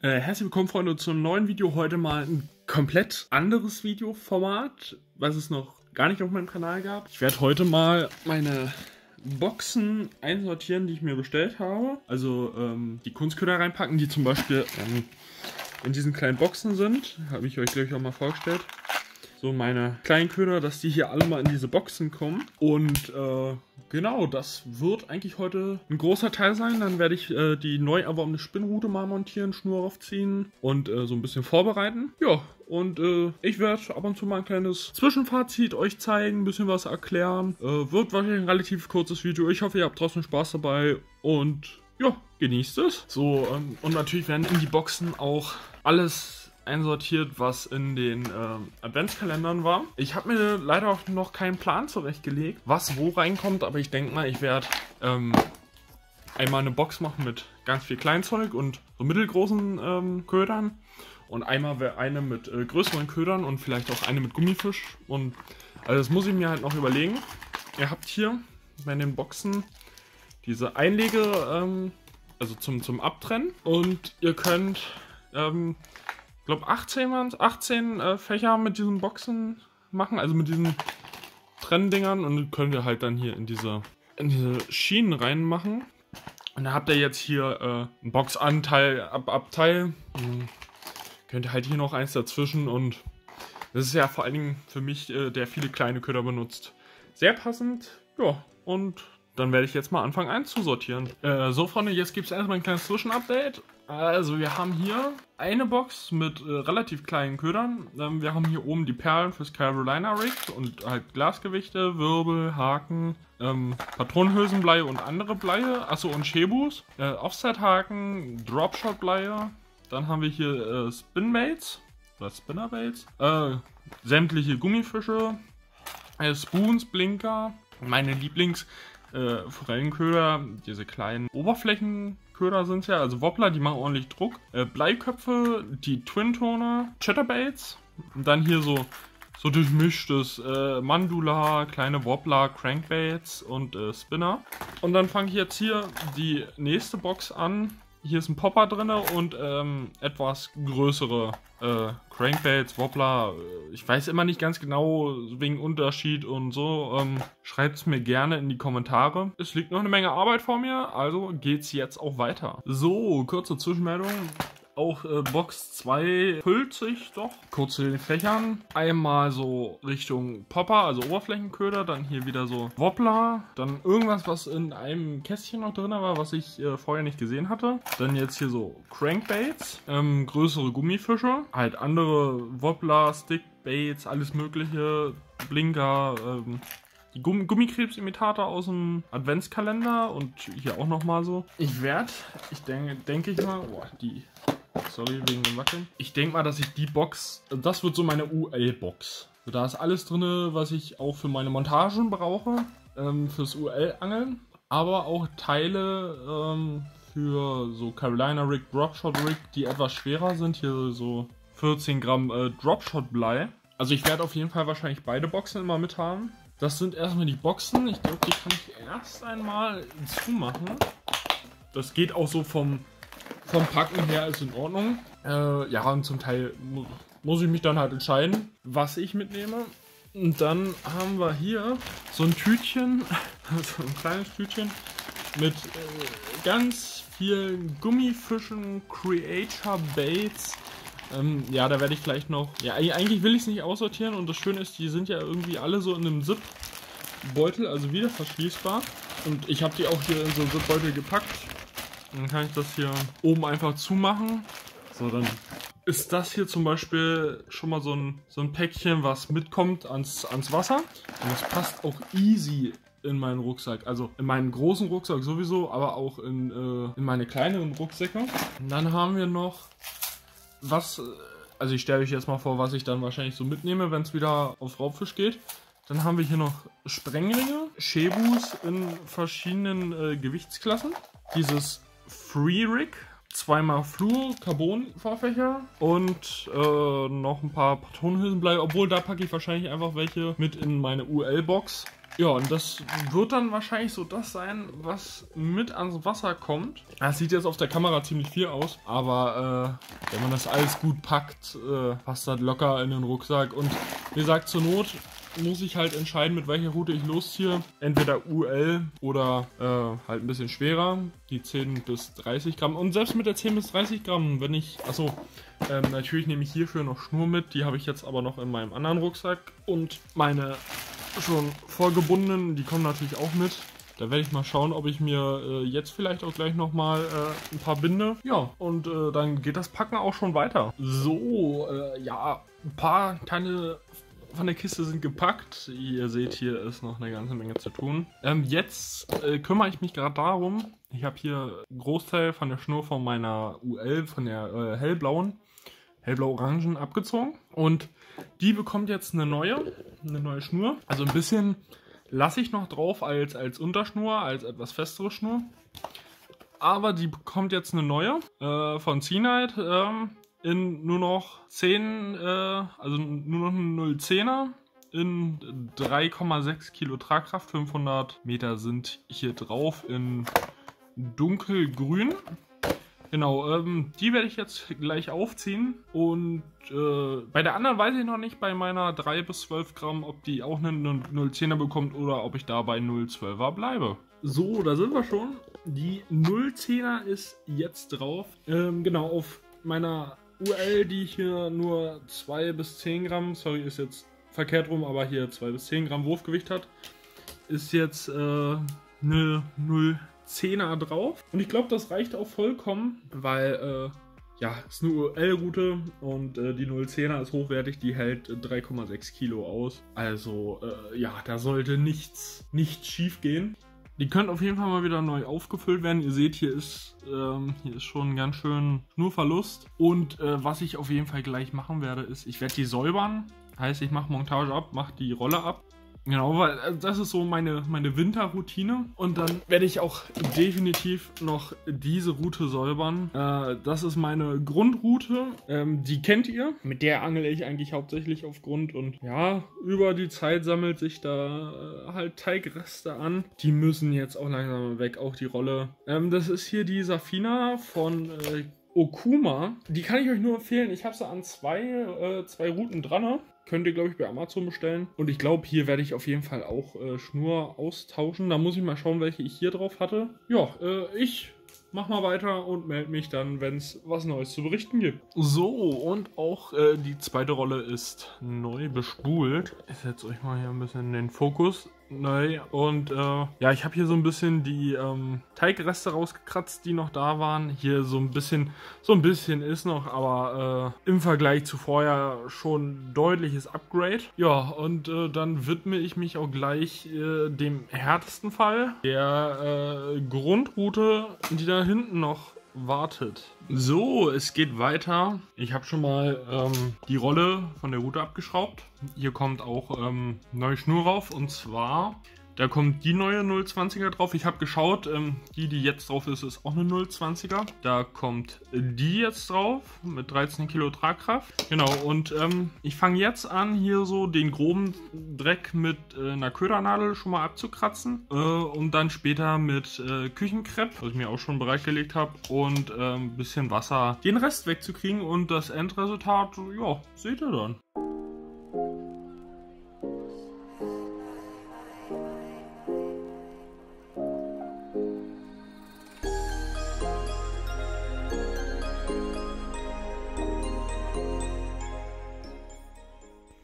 Herzlich willkommen, Freunde, zu einem neuen Video. Heute mal ein komplett anderes Videoformat, was es noch gar nicht auf meinem Kanal gab. Ich werde heute mal meine Boxen einsortieren, die ich mir bestellt habe. Also die Kunstköder reinpacken, die zum Beispiel in diesen kleinen Boxen sind. Habe ich euch, glaube ich, auch mal vorgestellt. So meine kleinen Köder, dass die hier alle mal in diese Boxen kommen. Und genau, das wird eigentlich heute ein großer Teil sein. Dann werde ich die neu erworbene Spinnrute mal montieren, Schnur aufziehen und so ein bisschen vorbereiten. Ja, und ich werde ab und zu mal ein kleines Zwischenfazit euch zeigen, ein bisschen was erklären. Wird wahrscheinlich ein relativ kurzes Video. Ich hoffe, ihr habt trotzdem Spaß dabei und ja, genießt es. So, und natürlich werden in die Boxen auch alles einsortiert, was in den Adventskalendern war. Ich habe mir leider auch noch keinen Plan zurechtgelegt, was wo reinkommt, aber ich denke mal, ich werde einmal eine Box machen mit ganz viel Kleinzeug und so mittelgroßen Ködern und einmal eine mit größeren Ködern und vielleicht auch eine mit Gummifisch. Und also das muss ich mir halt noch überlegen. Ihr habt hier bei den Boxen diese Einlege, also zum Abtrennen, und ihr könnt ich glaube 18 Fächer mit diesen Boxen machen, also mit diesen Trenndingern, und können wir halt dann hier in diese Schienen reinmachen. Und da habt ihr jetzt hier einen Boxanteil, Abteil. Könnt ihr halt hier noch eins dazwischen, und das ist ja vor allen Dingen für mich, der viele kleine Köder benutzt, sehr passend. Ja, und dann werde ich jetzt mal anfangen einzusortieren. So, Freunde, jetzt gibt es erstmal ein kleines Zwischenupdate. Also wir haben hier eine Box mit relativ kleinen Ködern. Wir haben hier oben die Perlen fürs Carolina Rig und halt Glasgewichte, Wirbel, Haken, Patronenhülsenbleie und andere Bleie. Achso, und Shebus, Offset-Haken, Dropshot-Bleie. Dann haben wir hier Spinbaits oder Spinnerbaits, sämtliche Gummifische, Spoons, Blinker, meine Lieblings- Forellenköder, diese kleinen Oberflächenköder sind es ja, also Wobbler, die machen ordentlich Druck, Bleiköpfe, die Twin-Toner, Chatterbaits, und dann hier so durchmischtes Mandula, kleine Wobbler, Crankbaits und Spinner. Und dann fange ich jetzt hier die nächste Box an. Hier ist ein Popper drin und etwas größere Crankbaits, Wobbler. Ich weiß immer nicht ganz genau wegen Unterschied und so. Schreibt es mir gerne in die Kommentare. Es liegt noch eine Menge Arbeit vor mir, also geht's jetzt auch weiter. So, kurze Zwischenmeldung. Auch Box 2 füllt sich doch. Kurz zu den Fächern. Einmal so Richtung Popper, also Oberflächenköder. Dann hier wieder so Wobbler. Dann irgendwas, was in einem Kästchen noch drin war, was ich vorher nicht gesehen hatte. Dann jetzt hier so Crankbaits. Größere Gummifische. Halt andere Wobbler, Stickbaits, alles mögliche. Blinker, die Gummikrebsimitator aus dem Adventskalender. Und hier auch nochmal so. Ich denke mal, boah, die... Sorry wegen dem Wackeln. Ich denke mal, dass ich die Box, das wird so meine UL-Box. Da ist alles drin, was ich auch für meine Montagen brauche, fürs UL-Angeln. Aber auch Teile für so Carolina Rig, Dropshot Rig, die etwas schwerer sind. Hier so 14 Gramm Dropshot Blei. Also ich werde auf jeden Fall wahrscheinlich beide Boxen immer mit haben. Das sind erstmal die Boxen. Ich glaube, die kann ich erst einmal zumachen. Das geht auch so vom Packen her, ist in Ordnung. Ja, und zum Teil muss ich mich dann halt entscheiden, was ich mitnehme. Und dann haben wir hier so ein Tütchen, also ein kleines Tütchen mit ganz vielen Gummifischen, Creature Baits. Ja, da werde ich vielleicht noch... Ja, eigentlich will ich es nicht aussortieren, und das Schöne ist, die sind ja irgendwie alle so in einem Zip-Beutel, also wieder verschließbar. Und ich habe die auch hier in so einen Zip-Beutel gepackt. Dann kann ich das hier oben einfach zumachen. So, dann ist das hier zum Beispiel schon mal so ein Päckchen, was mitkommt ans Wasser. Und das passt auch easy in meinen Rucksack. Also in meinen großen Rucksack sowieso, aber auch in meine kleineren Rucksäcke. Und dann haben wir noch was, also ich stelle euch jetzt mal vor, was ich dann wahrscheinlich so mitnehme, wenn es wieder auf Raubfisch geht. Dann haben wir hier noch Sprenglinge, Shebus in verschiedenen Gewichtsklassen. Dieses Free Rig, zweimal Fluor, Carbon-Vorfächer und noch ein paar Patronenhülsenblei, obwohl da packe ich wahrscheinlich einfach welche mit in meine UL-Box. Ja, und das wird dann wahrscheinlich so das sein, was mit ans Wasser kommt. Das sieht jetzt auf der Kamera ziemlich viel aus, aber wenn man das alles gut packt, passt das locker in den Rucksack. Und wie gesagt, zur Not muss ich halt entscheiden, mit welcher Route ich losziehe. Entweder UL oder halt ein bisschen schwerer, die 10 bis 30 Gramm. Und selbst mit der 10 bis 30 Gramm, wenn ich, achso, natürlich nehme ich hierfür noch Schnur mit, die habe ich jetzt aber noch in meinem anderen Rucksack. Und meine schon vorgebundenen, die kommen natürlich auch mit. Da werde ich mal schauen, ob ich mir jetzt vielleicht auch gleich nochmal ein paar binde. Ja, und dann geht das Packen auch schon weiter. So, ja, ein paar kleine von der Kiste sind gepackt. Ihr seht, hier ist noch eine ganze Menge zu tun. Jetzt kümmere ich mich gerade darum. Ich habe hier einen Großteil von der Schnur von meiner UL, von der hellblauen, hellblau-orangen abgezogen. Und die bekommt jetzt eine neue Schnur. Also ein bisschen lasse ich noch drauf als Unterschnur, als etwas festere Schnur. Aber die bekommt jetzt eine neue von C-Night. In nur noch 10, also nur noch ein 0,10er in 3,6 Kilo Tragkraft, 500 Meter sind hier drauf in dunkelgrün. Genau, die werde ich jetzt gleich aufziehen und bei der anderen weiß ich noch nicht, bei meiner 3 bis 12 Gramm, ob die auch einen 0,10er bekommt oder ob ich da bei 0,12er bleibe. So, da sind wir schon. Die 0,10er ist jetzt drauf. Genau, auf meiner UL, die hier nur 2 bis 10 Gramm, sorry, ist jetzt verkehrt rum, aber hier 2 bis 10 Gramm Wurfgewicht hat, ist jetzt eine 0,10er drauf. Und ich glaube, das reicht auch vollkommen, weil, ja, ist eine UL-Route und die 0,10er ist hochwertig, die hält 3,6 Kilo aus. Also, ja, da sollte nichts schief gehen. Die können auf jeden Fall mal wieder neu aufgefüllt werden. Ihr seht, hier ist schon ganz schön Schnurverlust. Und was ich auf jeden Fall gleich machen werde, ist, ich werde die säubern. Heißt, ich mache Montage ab, mache die Rolle ab. Genau, weil also das ist so meine Winterroutine. Und dann werde ich auch definitiv noch diese Route säubern. Das ist meine Grundroute. Die kennt ihr. Mit der angele ich eigentlich hauptsächlich auf Grund. Und ja, über die Zeit sammelt sich da halt Teigreste an. Die müssen jetzt auch langsam weg, auch die Rolle. Das ist hier die Safina von Okuma. Die kann ich euch nur empfehlen. Ich habe sie an zwei Routen dran. Könnt ihr, glaube ich, bei Amazon bestellen. Und ich glaube, hier werde ich auf jeden Fall auch Schnur austauschen. Da muss ich mal schauen, welche ich hier drauf hatte. Ja, ich mache mal weiter und melde mich dann, wenn es was Neues zu berichten gibt. So, und auch die zweite Rolle ist neu bespult. Ich setze euch mal hier ein bisschen in den Fokus. Neu. Und ja, ich habe hier so ein bisschen die Teigreste rausgekratzt, die noch da waren. Hier so ein bisschen ist noch, aber im Vergleich zu vorher schon deutliches Upgrade. Ja, und dann widme ich mich auch gleich dem härtesten Fall, der Grundroute, die da hinten noch wartet. So, es geht weiter. Ich habe schon mal die Rolle von der Route abgeschraubt. Hier kommt auch neue Schnur rauf, und zwar, da kommt die neue 0,20er drauf. Ich habe geschaut, die jetzt drauf ist, ist auch eine 0,20er. Da kommt die jetzt drauf mit 13 Kilo Tragkraft. Genau, und ich fange jetzt an, hier so den groben Dreck mit einer Ködernadel schon mal abzukratzen. Und dann später mit Küchenkrepp, was ich mir auch schon bereitgelegt habe, und ein bisschen Wasser den Rest wegzukriegen. Und das Endresultat, ja, seht ihr dann.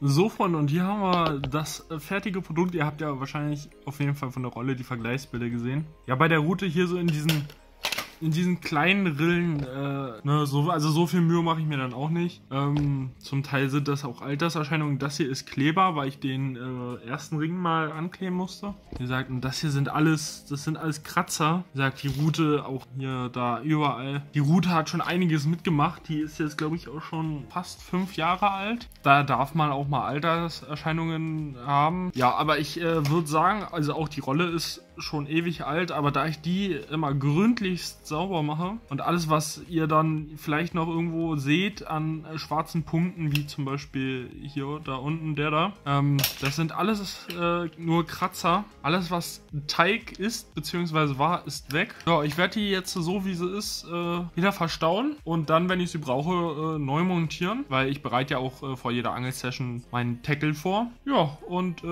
So, Freunde, und hier haben wir das fertige Produkt. Ihr habt ja wahrscheinlich auf jeden Fall von der Rolle die Vergleichsbilder gesehen. Ja, bei der Route hier so in diesen kleinen Rillen, ne, so viel Mühe mache ich mir dann auch nicht. Zum Teil sind das auch Alterserscheinungen. Das hier ist Kleber, weil ich den ersten Ring mal ankleben musste. Wie gesagt, und das hier sind alles Kratzer. Wie gesagt, die Route auch hier, da, überall. Die Route hat schon einiges mitgemacht. Die ist jetzt, glaube ich, auch schon fast 5 Jahre alt. Da darf man auch mal Alterserscheinungen haben. Ja, aber ich würde sagen, also auch die Rolle ist schon ewig alt, aber da ich die immer gründlichst sauber mache und alles, was ihr dann vielleicht noch irgendwo seht an schwarzen Punkten, wie zum Beispiel hier, da unten, der da, das sind alles nur Kratzer. Alles, was Teig ist, beziehungsweise war, ist weg. Ja, ich werde die jetzt so, wie sie ist, wieder verstauen und dann, wenn ich sie brauche, neu montieren, weil ich bereite ja auch vor jeder Angelsession meinen Tackle vor. Ja, und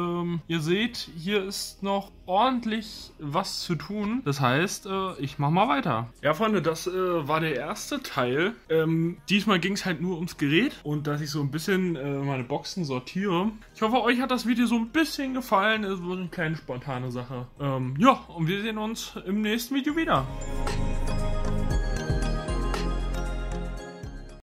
ihr seht, hier ist noch ordentlich was zu tun. Das heißt, ich mache mal weiter. Ja, Freunde, das war der erste Teil. Diesmal ging es halt nur ums Gerät und dass ich so ein bisschen meine Boxen sortiere. Ich hoffe, euch hat das Video so ein bisschen gefallen. Es war eine kleine spontane Sache. Ja, und wir sehen uns im nächsten Video wieder.